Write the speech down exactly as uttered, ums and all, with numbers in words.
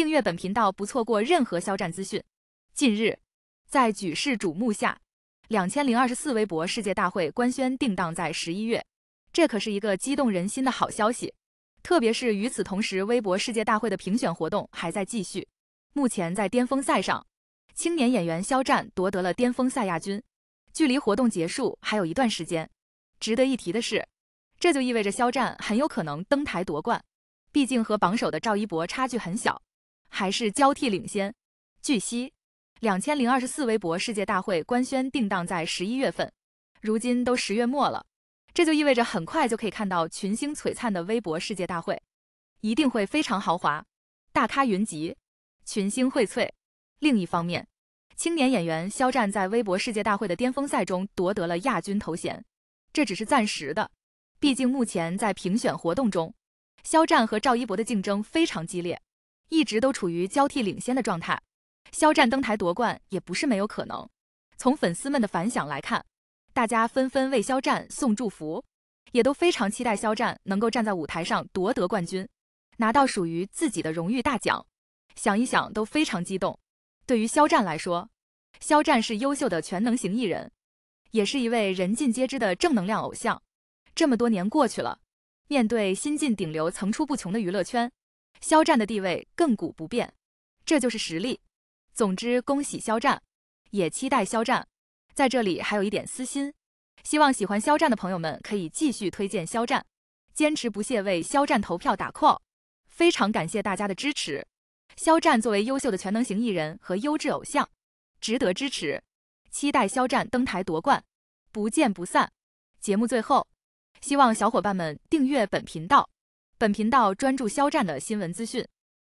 订阅本频道，不错过任何肖战资讯。近日，在举世瞩目下， 二零二四微博世界大会官宣定档在十一月，这可是一个激动人心的好消息。特别是与此同时，微博世界大会的评选活动还在继续。目前在巅峰赛上，青年演员肖战夺得了巅峰赛亚军，距离活动结束还有一段时间。值得一提的是，这就意味着肖战很有可能登台夺冠，毕竟和榜首的赵一博差距很小，还是交替领先。据悉， 二零二四微博世界大会官宣定档在十一月份，如今都十月末了，这就意味着很快就可以看到群星璀璨的微博世界大会，一定会非常豪华，大咖云集，群星荟萃。另一方面，青年演员肖战在微博世界大会的巅峰赛中夺得了亚军头衔，这只是暂时的，毕竟目前在评选活动中，肖战和赵一博的竞争非常激烈，一直都处于交替领先的状态。 肖战登台夺冠也不是没有可能。从粉丝们的反响来看，大家纷纷为肖战送祝福，也都非常期待肖战能够站在舞台上夺得冠军，拿到属于自己的荣誉大奖。想一想都非常激动。对于肖战来说，肖战是优秀的全能型艺人，也是一位人尽皆知的正能量偶像。这么多年过去了，面对新晋顶流层出不穷的娱乐圈，肖战的地位亘古不变，这就是实力。 总之，恭喜肖战，也期待肖战。在这里还有一点私心，希望喜欢肖战的朋友们可以继续推荐肖战，坚持不懈为肖战投票打 call。非常感谢大家的支持。肖战作为优秀的全能型艺人和优质偶像，值得支持。期待肖战登台夺冠，不见不散。节目最后，希望小伙伴们订阅本频道，本频道专注肖战的新闻资讯。